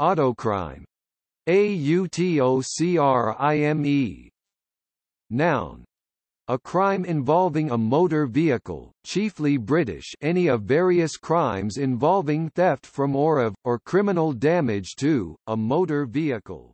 Autocrime. Autocrime. Noun. A crime involving a motor vehicle, chiefly British, any of various crimes involving theft from or of, or criminal damage to, a motor vehicle.